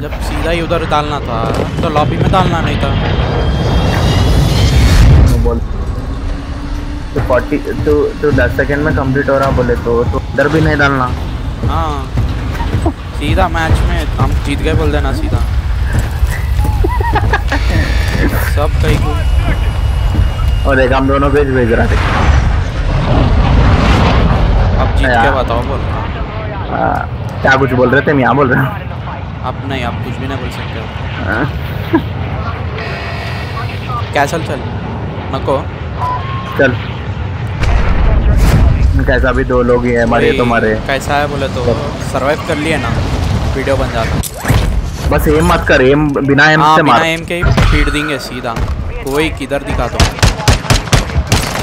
जब सीधा ही उधर डालना था तो लॉबी में डालना नहीं था। तो 40 तो 10 सेकंड में कंप्लीट हो रहा बोले तो उधर भी नहीं डालना। हाँ सीधा मैच में हम जीत गए बोल देना सीधा। सब कहीं को और एक हम दोनों पेज भेज रहा थे। अब जीत के बताओ बोल। क्या कुछ बोल रहे थे? मैं यहाँ बोल रहा हूँ। आप नहीं, आप कुछ भी नहीं बोल सकते हो। कैसल चल नको चल। कैसा भी दो लोग ही है मरे तो मरे। कैसा है बोले तो सर्वाइव कर लिए ना वीडियो बन जाता। बस एम मत कर, एम बिना एम से मार। बिना एम के ही फीड देंगे सीधा। कोई किधर दिखा दो।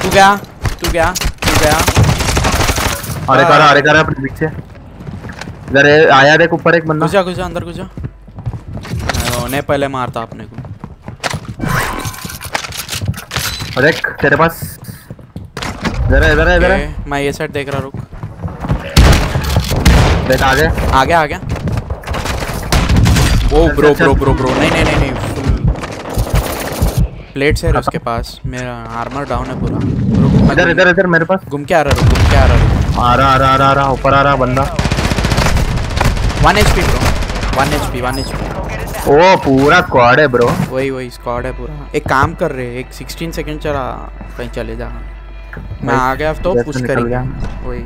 तू गया तू गया तू गया। अरे करा अरे करा अपने पीछे। अरे आया देख ऊपर एक बंदा। घुसा घुसा अंदर घुसा। नहीं पहले मारता आपने को। अरे तेरे पास इधर इधर इधर। मैं ये साइड देख रहा रुक। देख आ गया आ गया आ गया। Oh bro bro bro bro नहीं नहीं नहीं नहीं। प्लेट्स है उसके पास। मेरा आर्मर डाउन है पूरा। इधर इधर इधर मेरे पास। घूम के आ रहा रुक घूम के आ रहा। आ रहा आ रहा आ रहा ऊपर आ रहा बंदा। 1 HP ब्रो, 1 HP, 1 HP। ओ पूरा स्क्वाड है ब्रो। वही वही स्क्वाड है पूरा। एक काम कर रहे, एक 16 सेकंड चला कहीं चले जा। मैं आ गया तो पुश करेंगे वही।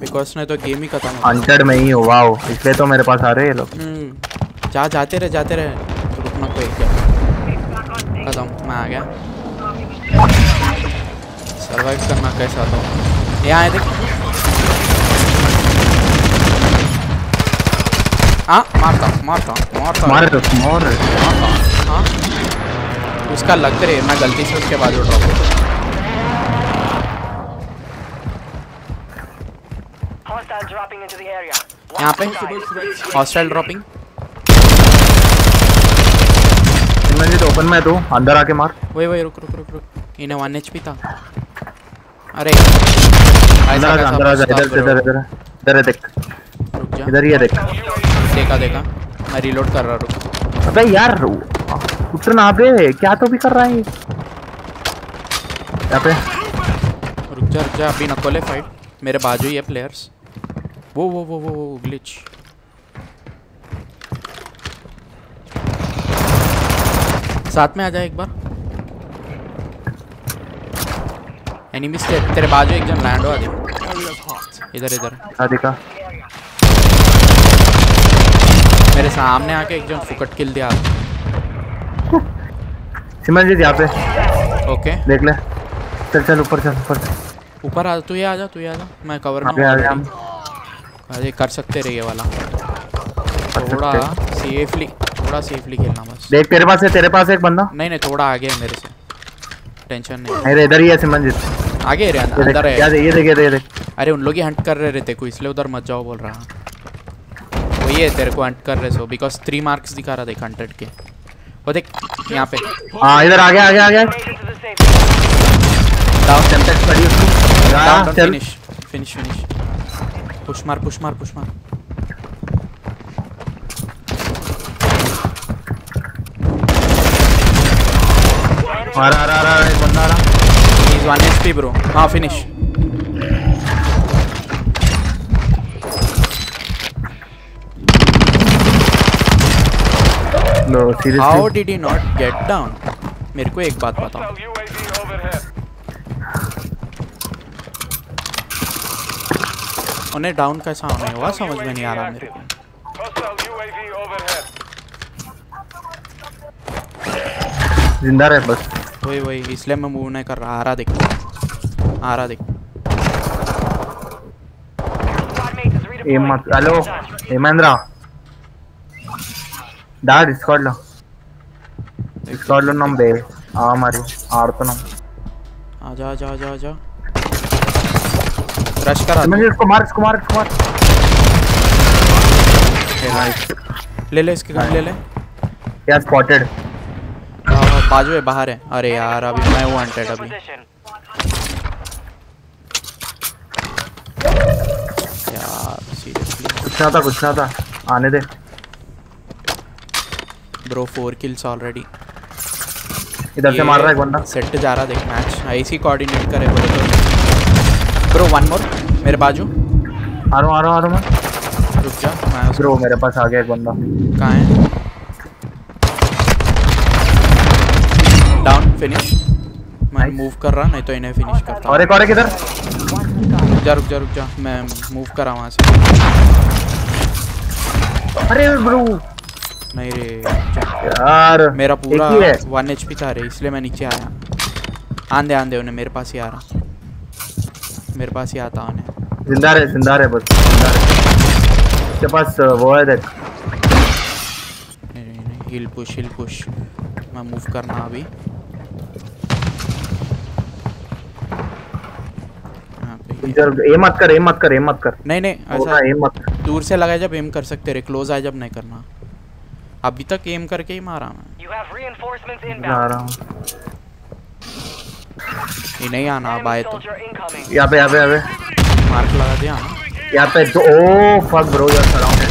बिकॉज़ नहीं तो गेम ही खत्म हो। हंटेड में ही हुआ हो इसलिए तो मेरे पास आ रहे हैं लोग। जा जाते रहे तो रुकना कोई क्या खत्म। मैं आ गया। सर्वाइव करना कैसा तो यहाँ आए देख। हाँ मारता मारता मारता मारता मारता। हाँ उसका लग रहा है। मैं गलती से उसके बाद उठा यहाँ पे हॉस्टाइल ड्रॉपिंग। तो ओपन में तो अंदर आके मार। वही वही रुक रुक रुक रुक। इन्हें 1 HP था। अरे इधर देख इधर ही देख। देखा देखा मैं रिलोड कर रहा हूँ। अबे यार उतना पे क्या तो भी कर रहा है यहाँ पे। रुक जा अभी नकोले फाइट। मेरे बाजू ही है प्लेयर्स। वो ग्लिच। साथ में आ जाए एक बार। एनिमी से तेरे बाजू एक जन लैंड हो। आ जाए इधर इधर। हाँ देखा मेरे सामने आके एक जन फुकट किल दिया। सिमन जी यहाँ पे। ओके देख ले। चल चल ऊपर चल ऊपर ऊपर आ। तू ये आ जा तू ये आ जा। मैं कवर में अरे कर सकते रहिए वाला। थोड़ा सेफली खेलना बस। देख तेरे पास एक बंदा। नहीं नहीं थोड़ा आगे है मेरे से। टेंशन नहीं। अरे इधर ही है सिमन जी। आगे इधर है। अरे उन लोग ही हंट कर रहे थे को इसलिए उधर मत जाओ बोल रहा। ये तेरे को हंट कर रहे सो बिकॉज़ 3 मार्क्स दिखा रहा देख 100 के। वो देख यहाँ पे। हाँ इधर आगे आगे आगे। डाउन टेम्पलेट पड़ी उसको। Down finish finish finish. Push मार पुश मार पुश मार। आ रहा आ रहा एक बंदा आ रहा। Is 1 HP bro. हाँ finish. No, How did he not get down? मेरे को एक बात बताओ। उन्हें डाउन कैसा होने हुआ समझ में नहीं आ रहा मेरे को। जिंदा रहे बस। वही वही इसलिए मैं मूव नहीं कर रहा। आ रहा देख हेलो हेमेंद्रा। डाल डिस्कॉर्ड लो नम बे। आ मारो आरतन आ जा रश करा। मैंने इसको मार ले ले इसके गन ले यार। स्पॉटेड बाजू है बाहर है। अरे यार अभी मैं वो हंटेड अभी। यार सीरियसली कुछ ना था आने दे। Bro 4 kills already. इधर से मार रहा है बंदा, सेट जा रहा देख मैच। आईसी कोऑर्डिनेट करे बोले तो। ब्रो वन मोर मेरे बाजू। आ रहा हूं मैं। रुक जा मैं ब्रो मेरे पास आ गया एक बंदा। कहां है? Down finish. मैं मूव कर रहा नहीं तो इन्हें फिनिश करता। और एक और है किधर? रुक जा मैं मूव कर रहा हूं वहां से। अरे ब्रो नहीं रे यार मेरा पूरा 1 HP था रे, इसलिए मैं नीचे आया। आंधे उन्हें मेरे पास ही आता उन्हें। जिंदा रहे बस। इसके पास वो है देख। नहीं हिल पुश मैं मूव करना अभी। एम मत कर। नहीं ऐसा एम मत कर। दूर से लगाए जब एम कर सकते रे, क्लोज आए जब नहीं करना। अभी तक एम करके ही मारा मैं। जा रहा हूं। ये नहीं आना अब आए तो। यहाँ पे मार्क लगा दिया। यहाँ पे दो। ओ फक ब्रो यार सराउंडेड।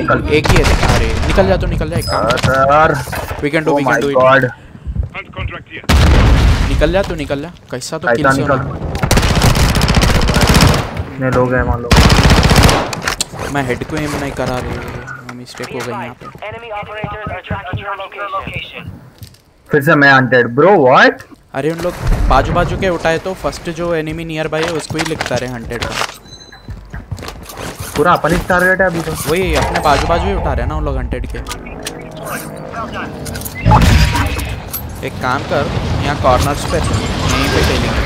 निकल एक ही है। अरे निकल जा एक काम यार। We can do it. निकल जा। कैसा तो किल से नहीं लोग हैं मान लो। मैं हेड को एम नहीं करा रही हूं, मिस्टेक हो गई यहां पे। फिर से मैं हंटेड ब्रो व्हाट। अरे उन लोग बाजू के उठाए तो फर्स्ट जो एनिमी नियर बाय है उसको ही लिखता रहे हंटेड का। पूरा अपनी टारगेट है अभी तो। वही अपने बाजू ही उठा रहे हैं ना उन लोग हंटेड के। एक काम कर यहाँ कॉर्नर्स पे यहीं पे खेलेंगे।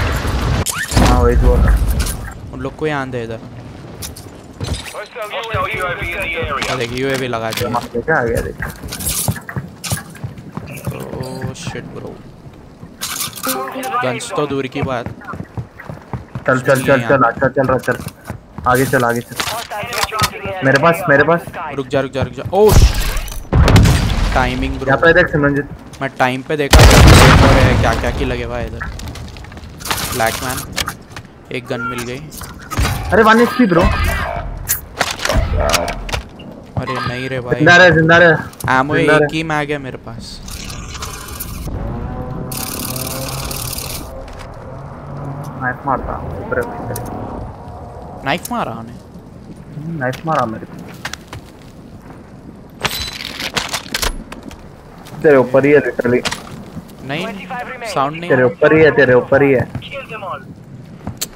हाँ वही तो उन लोग को यहाँ दे। इधर देख यूएवी लगा दिया। क्या आ गया देख। ओह शिट ब्रो गन्स तो दूर की बात। चल आगे चल। मेरे पास रुक जा। Oh timing bro. यहाँ पे देख सिमरनजीत मैं टाइम पे देखा है क्या की लगे हुआ है इधर। ब्लैक मैन एक गन मिल गई। अरे 1 HP ब्रो। अरे नहीं रे भाई जिंदा रे। एमो एक ही में आ गया मेरे पास। नाइफ मारा मेरे को। तेरे ऊपर ही है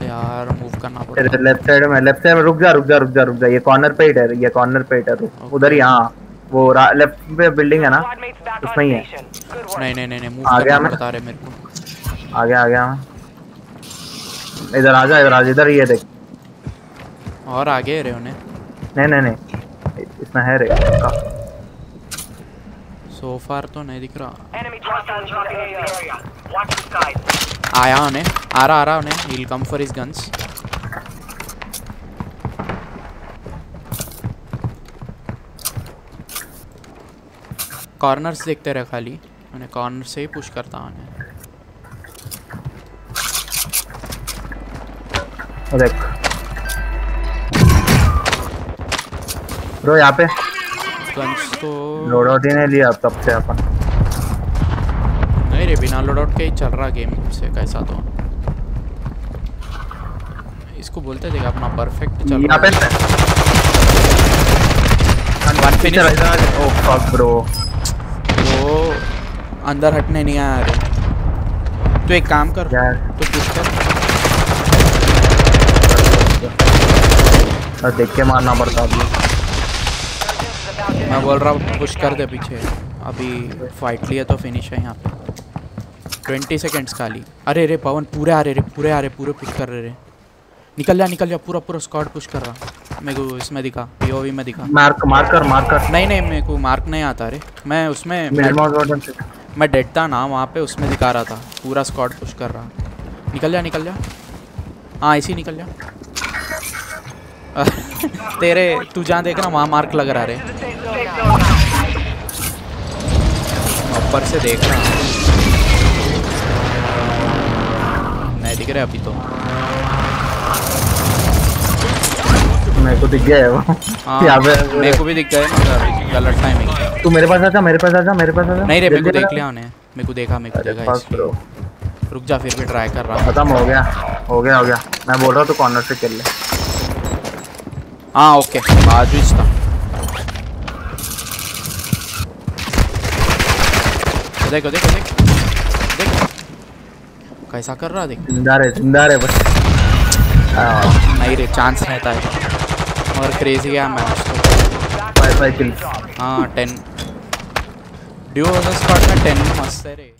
यार मूव करना पड़ेगा। तेरे लेफ्ट साइड में रुक जा। ये कॉर्नर पे ही है। उधर ही हां वो लेफ्ट पे बिल्डिंग है ना उसमें ही है। नहीं मूव करना बता रहे मेरे को। आ गया इधर आ जा। इधर ये देख और आगे रे उन्हें। नहीं इतना है रे। सो फार तो नहीं दिख रहा। आ रहा उन्हें। He'll come for his guns. Corners देखते रहे खाली। उन्हें कॉर्नर से ही पुश करता उन्हें। देख ब्रो यहाँ पे तो लोडआउट ही नहीं लिया तब से अपन। नहीं रे बिना लोडआउट के ही चल रहा गेम से कैसा तो। इसको बोलते थे अपना परफेक्ट चल रहा है। One finish. Oh fuck bro वो अंदर हटने नहीं आ रहे। तो एक काम कर तो पुश कर। देख के मारना पड़ता अभी। मैं बोल रहा हूँ पुश कर दे पीछे। अभी फाइट लिया तो फिनिश है यहाँ पे। 20 सेकेंड्स खाली। अरे रे पवन पूरे पुश कर रहे रे। निकल जा। पूरा स्क्वाड पुश कर रहा। मेरे को इसमें दिखा पीओवी में दिखा। मार्कर नहीं मेरे को मार्क नहीं आता रे। मैं उसमें मैं डेड था ना वहाँ पे उसमें दिखा रहा था। पूरा स्क्वाड पुश कर रहा। निकल जा। हाँ ऐसे ही निकल जा। तेरे तू जहाँ देख रहा वहाँ मार्क लग रहा रे। ऊपर से देख रहा नहीं दिख रहा अभी तो। मेरे को दिख गया है वो। हाँ मेरे को भी दिख गया है। गलत टाइमिंग। तू मेरे पास आजा, मेरे पास आजा, मेरे पास आजा। नहीं रे मेरे को देख लिया उन्हें, मेरे को देखा इसलिए रुक जा, फिर भी ट्राई कर रहा हूं। खत्म हो गया हो गया। मैं बोल रहा हूं तू कॉर्नर से खेल ले। हां ओके बाजू इसका देखो देखो देखो कैसा कर रहा है, देख जिंदा रहे बस। नहीं रे चांस नहीं था और क्रेजी गया मैं उसको। 5 किल हां 10 ड्यूओ वर्सेस स्क्वाड में 10 मस्त है रे।